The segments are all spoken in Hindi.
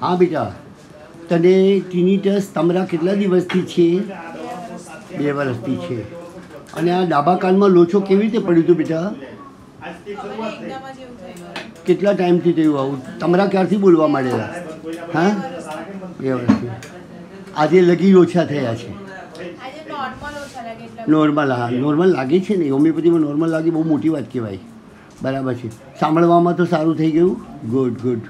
हाँ बेटा तने टिनिटस तमरा कितना दिवस थी छे? 2 वर्ष थी छे। अने आ डाबा कान में लोचो केवी रीते पड्यो तो बेटा? कितना टाइम थी थयुं आउं? तमरा क्यारथी बोलवा मांडेला? हाँ 2 वर्ष। आजे लगी लोछा थया छे? नॉर्मल। हाँ नॉर्मल लगे छे ने, होमियोपेथी में नॉर्मल लगे बहुत मोटी बात कहेवाय। बराबर है, सांभळवामां तो सारूं थई गयुं। Good good.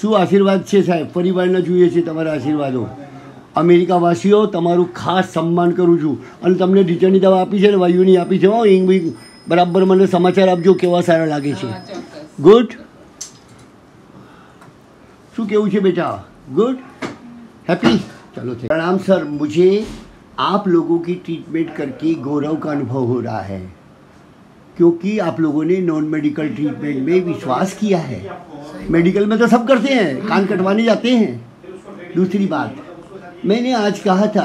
शू आशीर्वाद है साहेब? परिवारने जुए छे तमारा आशीर्वादों। अमेरिकावासीओ तमारुं खास सम्मान करूं छूं अने तमने रीटर्ननी दवा आपी छे ने वायुनी आपी छे। हो इंग विंग बराबर मने समाचार आपजो केवा सारा लागे छे। गुड। शू केवुं छे बेटा? Good happy. चलो प्रणाम सर, मुझे आप लोगों की ट्रीटमेंट करके गौरव का अनुभव हो रहा है क्योंकि आप लोगों ने नॉन मेडिकल ट्रीटमेंट में विश्वास किया है। मेडिकल में तो सब करते हैं, कान कटवाने जाते हैं। दूसरी बात, मैंने आज कहा था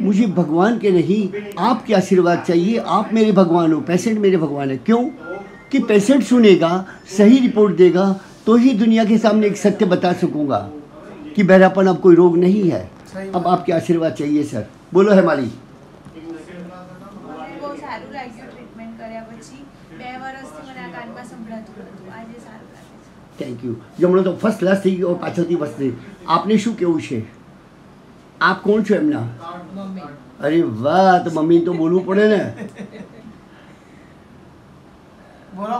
मुझे भगवान के नहीं आपके आशीर्वाद चाहिए। आप मेरे भगवान हो, पेशेंट मेरे भगवान है। क्यों कि पेशेंट सुनेगा, सही रिपोर्ट देगा तो ही दुनिया के सामने एक सत्य बता सकूँगा कि बहरापन अब कोई रोग नहीं है। अब आपके आशीर्वाद चाहिए सर। बोलो है माली। Thank you. जमणो तो फर्स्ट क्लास थी और पाछळथी वस्ते। आपने शू केवू छे? आप कोण छो एमना? अरे वाह, तो मम्मी तो बोलवू पड़े ने। बोलो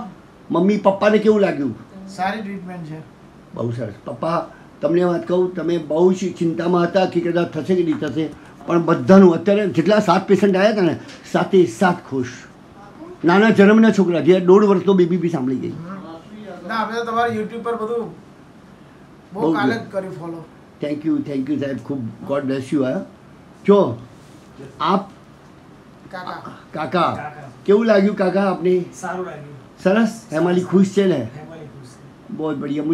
मम्मी पप्पा ने केवू लाग्यू? सारी ट्रीटमेंट छे, बहुत सरस। पप्पा तमने वात कहूं, तमे बहुत सी चिंता में हता कि कदा थशे कि नहीं थशे, पण बधानु अत्यारे जेटला 7 पेशेंट आया था ने साथे साथ खुश। नाना जन्मना छोकरा जे 1.5 वर्ष तो बेबी भी सांभळी गई। थैंक यू साहब, खूब गॉड ब्लेस यू। जो आप काका केवू लाग्यू? काका आपने सारू लाग्यू? सरस। हेमाली खुश छे ने? बहुत बढ़िया।